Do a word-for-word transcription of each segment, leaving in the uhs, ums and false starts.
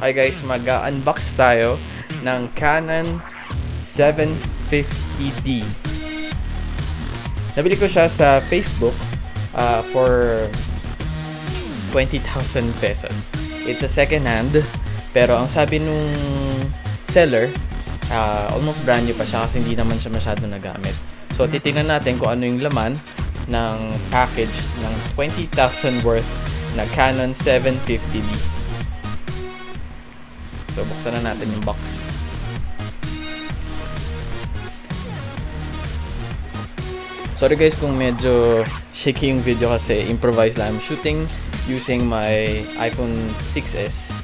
Hi guys, mag-unbox tayo ng Canon seven fifty D. Nabili ko siya sa Facebook uh, for twenty thousand pesos. It's a second hand, pero ang sabi nung seller, uh, almost brand new pa siya kasi hindi naman siya masyado nagamit. So titingnan natin kung ano yung laman ng package ng twenty thousand worth na Canon seven fifty D. So, buksan na natin yung box. Sorry guys kung medyo shaky yung video kasi improvised lang. I'm shooting using my iPhone six S.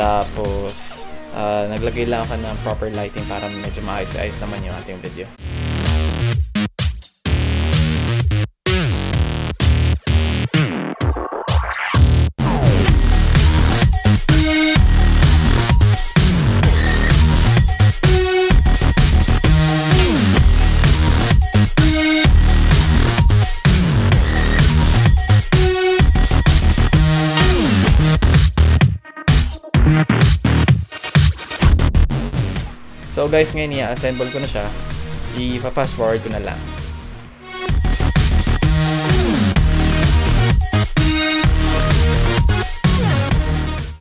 Tapos, uh, naglagay lang ako ng proper lighting para medyo maayos-ayos naman yung ating video. So guys, ngayon i-assemble ko na siya. I-fast forward ko na lang.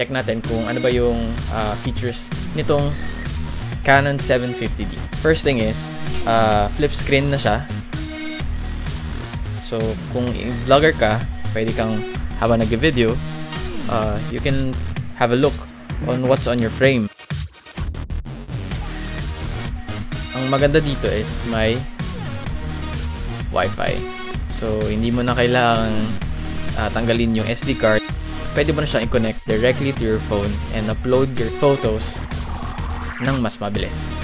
Check natin kung ano ba yung uh, features nitong Canon seven fifty D. First thing is, uh, flip screen na siya. So kung vlogger ka, pwede kang habang nag-video, uh, you can have a look on what's on your frame. Ang maganda dito is may Wi-Fi. So, hindi mo na kailangang uh, tanggalin yung S D card. Pwede mo na siyang i-connect directly to your phone and upload your photos ng mas mabilis.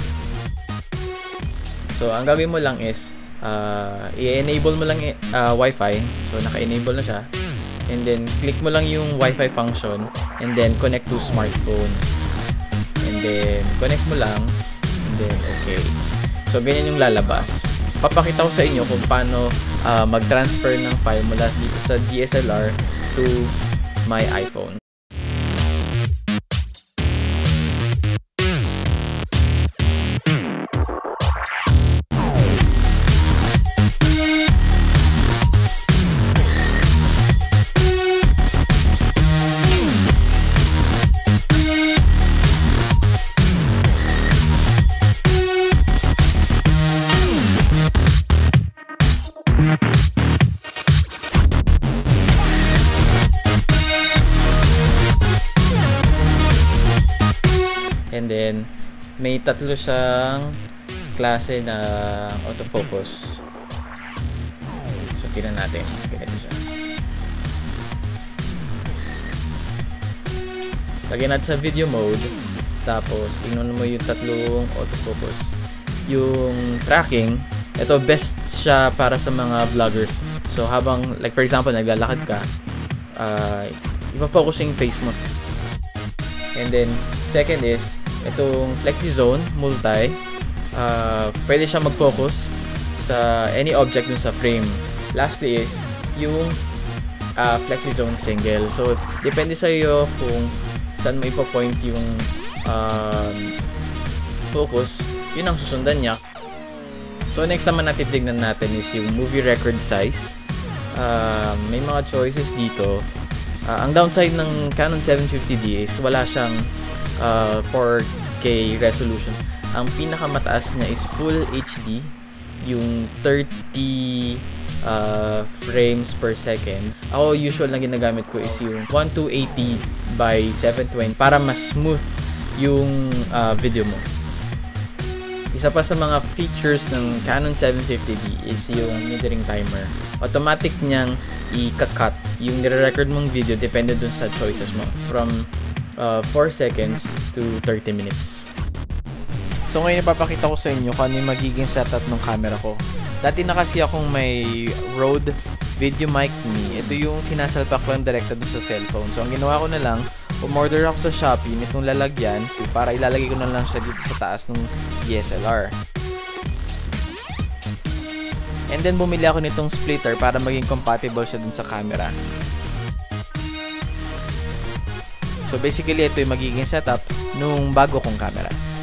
So, ang gawin mo lang is uh, i-enable mo lang uh, Wi-Fi. So, naka-enable na siya. And then, click mo lang yung Wi-Fi function and then connect to smartphone. And then, connect mo lang. Then, okay. So, ganyan yung lalabas. Papakita ko sa inyo kung paano uh, mag-transfer ng file mula dito sa D S L R to my iPhone. And then, may tatlo siyang klase na autofocus. So, tignan natin. Okay, ito siya. Lagyan natin sa video mode. Tapos, tignan mo yung tatlong autofocus. Yung tracking, ito best siya para sa mga vloggers. So, habang, like for example, naglalakad ka, uh, ipa-focus yung face mo. And then, second is, itong flexi zone, multi, uh, pwede siya mag-focus sa any object dun sa frame. Lastly is, yung uh, flexi zone single. So, depende sa'yo kung saan mo ipapoint yung uh, focus, yun ang susundan niya. So, next naman natin tignan natin is yung movie record size. Uh, may mga choices dito. Uh, ang downside ng Canon seven fifty D is wala siyang uh, four K resolution. Ang pinakamataas niya is Full H D, yung thirty uh, frames per second. Ako, usual na ginagamit ko is yung twelve eighty by seven twenty para mas smooth yung uh, video mo. Isa pa sa mga features ng Canon seven fifty D is yung metering timer. Automatic niyang i-cut yung nire-record mong video depende dun sa choices mo from uh, four seconds to thirty minutes. So ngayon ipapakita ko sa inyo kung ano yung magiging setup ng camera ko. Dati na kasi akong may Rode Mic Me. Ito yung sinasalpak ko yung direkta dun sa cellphone. So ang ginawa ko na lang, umorder ako sa Shopee nitong lalagyan para ilalagay ko na lang siya dito sa taas ng D S L R. And then, bumili ako nitong splitter para maging compatible siya dun sa camera. So basically ito yung magiging setup nung bago kong camera.